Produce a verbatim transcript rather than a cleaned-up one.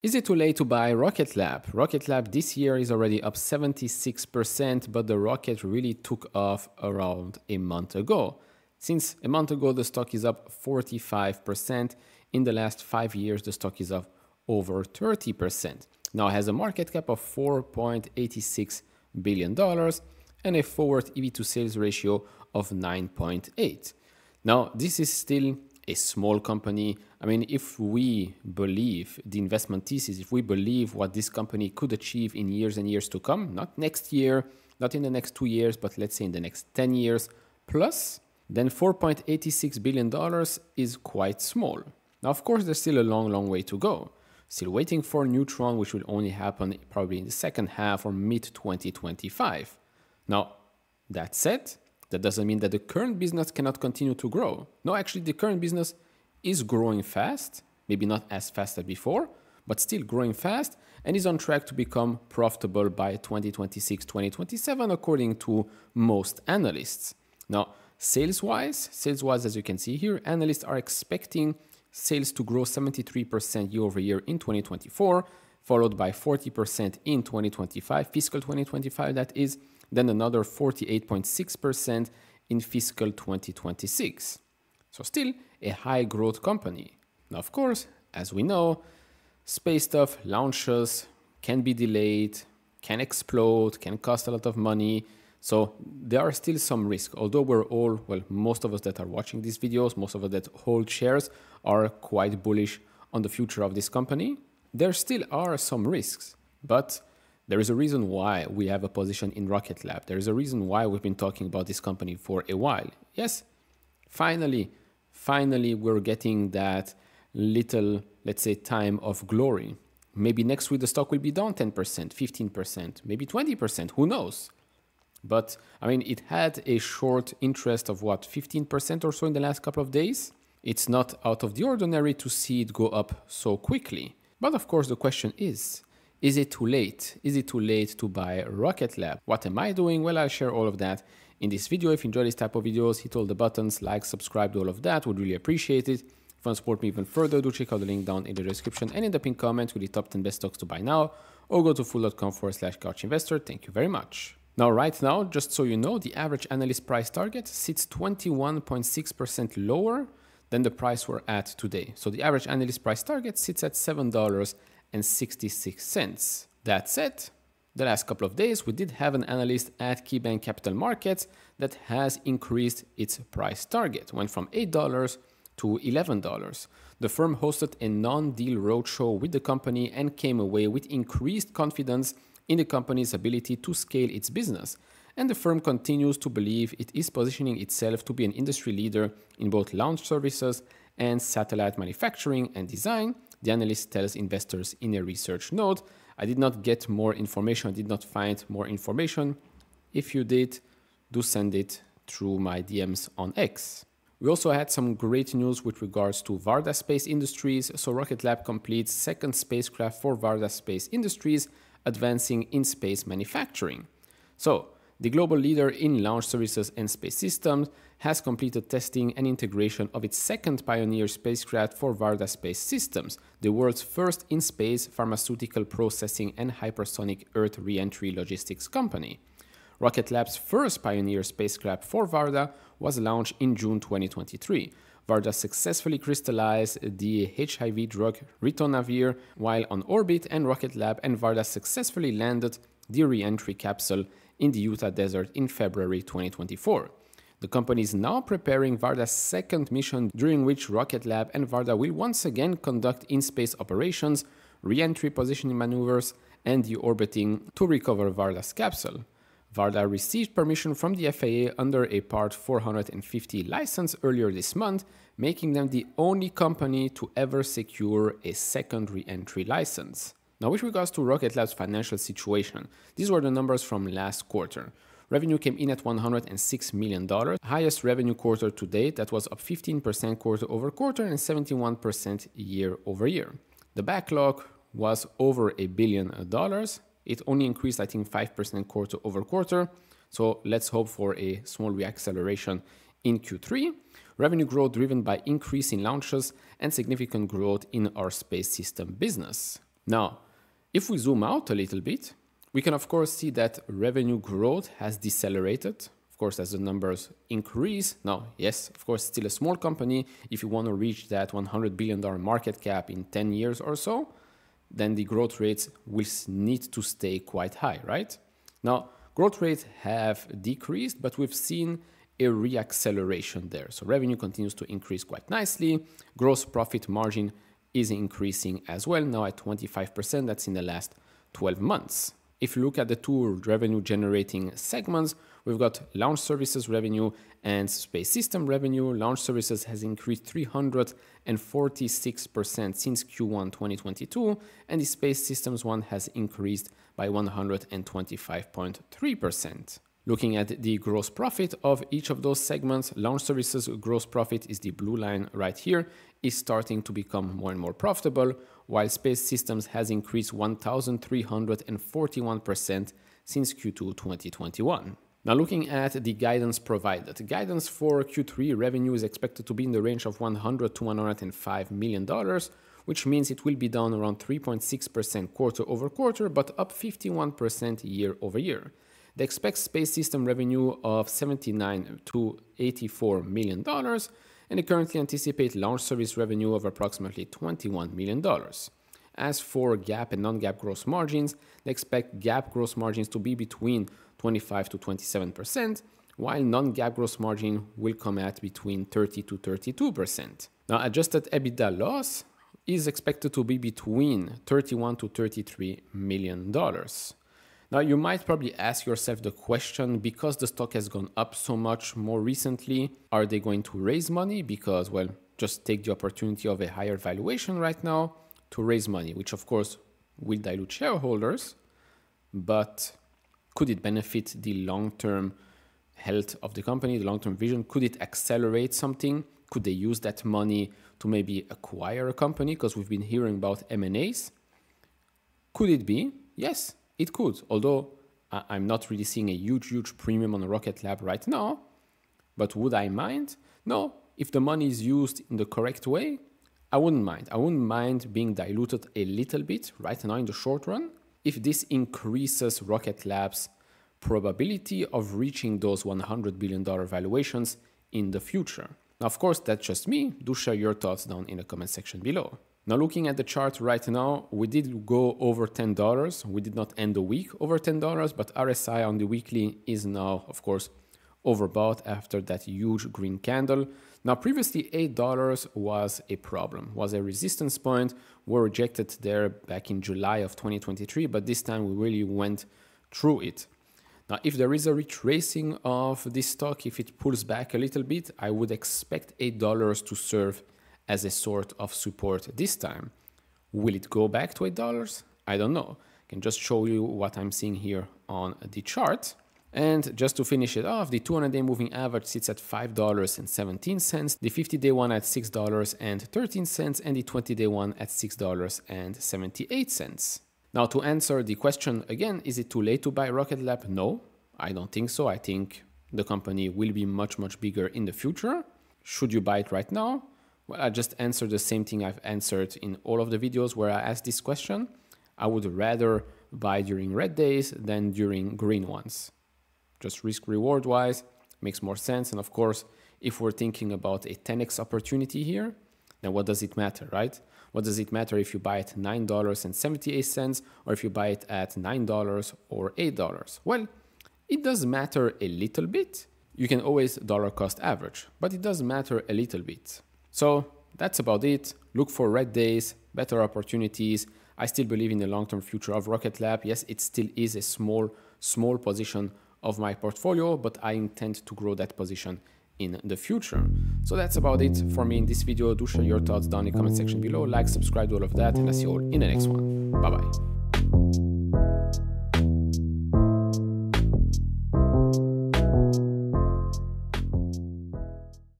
Is it too late to buy Rocket Lab? Rocket Lab this year is already up seventy-six percent, but the rocket really took off around a month ago. Since a month ago, the stock is up forty-five percent. In the last five years, the stock is up over thirty percent. Now it has a market cap of four point eight six billion dollars and a forward E V to sales ratio of nine point eight. Now, this is still a small company. I mean, if we believe the investment thesis, if we believe what this company could achieve in years and years to come, not next year, not in the next two years, but let's say in the next ten years plus, then four point eight six billion dollars is quite small. Now, of course, there's still a long, long way to go. Still waiting for Neutron, which will only happen probably in the second half or mid twenty twenty-five. Now, that said, that doesn't mean that the current business cannot continue to grow. No, actually, the current business is growing fast, maybe not as fast as before, but still growing fast and is on track to become profitable by twenty twenty-six, twenty twenty-seven, according to most analysts. Now, sales-wise, sales-wise, as you can see here, analysts are expecting sales to grow seventy-three percent year over year in twenty twenty-four, followed by forty percent in twenty twenty-five, fiscal twenty twenty-five, that is, then another forty-eight point six percent in fiscal twenty twenty-six. So still a high growth company. Now, of course, as we know, space stuff, launches can be delayed, can explode, can cost a lot of money. So there are still some risk, although we're all, well, most of us that are watching these videos, most of us that hold shares are quite bullish on the future of this company. There still are some risks, but there is a reason why we have a position in Rocket Lab. There is a reason why we've been talking about this company for a while. Yes, finally, finally, we're getting that little, let's say, time of glory. Maybe next week the stock will be down ten percent, fifteen percent, maybe twenty percent, who knows? But I mean, it had a short interest of what, fifteen percent or so in the last couple of days. It's not out of the ordinary to see it go up so quickly. But of course, the question is, is it too late? Is it too late to buy Rocket Lab? What am I doing? Well, I'll share all of that in this video. If you enjoy this type of videos, hit all the buttons, like, subscribe, do all of that. Would really appreciate it. If you want to support me even further, do check out the link down in the description and in the pinned comment with the top ten best stocks to buy now, or go to fool dot com forward slash Couch Investor. Thank you very much. Now, right now, just so you know, the average analyst price target sits twenty-one point six percent lower than the price we're at today. So the average analyst price target sits at seven dollars and sixty-six cents. That said, the last couple of days, we did have an analyst at KeyBank Capital Markets that has increased its price target, went from eight dollars to eleven dollars. The firm hosted a non-deal roadshow with the company and came away with increased confidence in the company's ability to scale its business, and the firm continues to believe it is positioning itself to be an industry leader in both launch services and satellite manufacturing and design, the analyst tells investors in a research note. I did not get more information, I did not find more information. If you did, do send it through my D Ms on X. We also had some great news with regards to Varda Space Industries. So Rocket Lab completes second spacecraft for Varda Space Industries, advancing in space manufacturing. So the global leader in launch services and space systems has completed testing and integration of its second Pioneer spacecraft for Varda Space Systems, the world's first in-space pharmaceutical processing and hypersonic Earth re-entry logistics company. Rocket Lab's first Pioneer spacecraft for Varda was launched in June twenty twenty-three. Varda successfully crystallized the H I V drug Ritonavir while on orbit, and Rocket Lab and Varda successfully landed the re-entry capsule in the Utah desert in February twenty twenty-four. The company is now preparing Varda's second mission, during which Rocket Lab and Varda will once again conduct in-space operations, re-entry positioning maneuvers, and deorbiting to recover Varda's capsule. Varda received permission from the F A A under a Part four hundred fifty license earlier this month, making them the only company to ever secure a second re-entry license. Now, with regards to Rocket Lab's financial situation, these were the numbers from last quarter. Revenue came in at one hundred six million dollars, highest revenue quarter to date. That was up fifteen percent quarter over quarter and seventy-one percent year over year. The backlog was over a billion dollars. It only increased, I think, five percent quarter over quarter. So let's hope for a small reacceleration in Q three. Revenue growth driven by increase in launches and significant growth in our space system business. Now, if we zoom out a little bit, we can of course see that revenue growth has decelerated. Of course, as the numbers increase. Now, yes, of course, still a small company. If you want to reach that one hundred billion dollar market cap in ten years or so, then the growth rates will need to stay quite high, right? Now, growth rates have decreased, but we've seen a reacceleration there. So revenue continues to increase quite nicely. Gross profit margin is increasing as well, now at twenty-five percent. That's in the last twelve months. If you look at the two revenue generating segments, we've got launch services revenue and space system revenue. Launch services has increased three hundred forty-six percent since Q one twenty twenty-two, and the space systems one has increased by one hundred twenty-five point three percent. Looking at the gross profit of each of those segments, launch services gross profit is the blue line right here, is starting to become more and more profitable, while space systems has increased one thousand three hundred forty-one percent since Q two twenty twenty-one. Now looking at the guidance provided, guidance for Q three revenue is expected to be in the range of one hundred to one hundred five million dollars, which means it will be down around three point six percent quarter over quarter, but up fifty-one percent year over year. They expect space system revenue of seventy-nine to eighty-four million dollars, and they currently anticipate launch service revenue of approximately twenty-one million dollars. As for GAAP and non-GAAP gross margins, they expect GAAP gross margins to be between twenty-five to twenty-seven percent, while non-GAAP gross margin will come at between thirty to thirty-two percent. Now, adjusted EBITDA loss is expected to be between thirty-one to thirty-three million dollars. Now, you might probably ask yourself the question, because the stock has gone up so much more recently, are they going to raise money? Because, well, just take the opportunity of a higher valuation right now to raise money, which of course will dilute shareholders, but could it benefit the long-term health of the company, the long-term vision? Could it accelerate something? Could they use that money to maybe acquire a company? Because we've been hearing about M and As. Could it be? Yes. It could, although I'm not really seeing a huge, huge premium on Rocket Lab right now. But would I mind? No, if the money is used in the correct way, I wouldn't mind. I wouldn't mind being diluted a little bit right now in the short run, if this increases Rocket Lab's probability of reaching those one hundred billion dollar valuations in the future. Now, of course, that's just me. Do share your thoughts down in the comment section below. Now, looking at the chart right now, we did go over ten dollars. We did not end the week over ten dollars, but R S I on the weekly is now, of course, overbought after that huge green candle. Now, previously, eight dollars was a problem, was a resistance point. We were rejected there back in July of twenty twenty-three, but this time we really went through it. Now, if there is a retracing of this stock, if it pulls back a little bit, I would expect eight dollars to serve as a sort of support this time. Will it go back to eight dollars? I don't know. I can just show you what I'm seeing here on the chart. And just to finish it off, the two hundred day moving average sits at five dollars and seventeen cents, the fifty day one at six dollars and thirteen cents, and the twenty day one at six dollars and seventy-eight cents. Now, to answer the question again, is it too late to buy Rocket Lab? No, I don't think so. I think the company will be much, much bigger in the future. Should you buy it right now? Well, I just answered the same thing I've answered in all of the videos where I asked this question. I would rather buy during red days than during green ones. Just risk reward wise, makes more sense. And of course, if we're thinking about a ten X opportunity here, then what does it matter, right? What does it matter if you buy at nine dollars and seventy-eight cents or if you buy it at nine dollars or eight dollars? Well, it does matter a little bit. You can always dollar cost average, but it does matter a little bit. So that's about it. Look for red days, better opportunities. I still believe in the long-term future of Rocket Lab. Yes, it still is a small, small position of my portfolio, but I intend to grow that position in the future. So that's about it for me in this video. Do share your thoughts down in the comment section below. Like, subscribe, all of that, and I'll see you all in the next one. Bye-bye.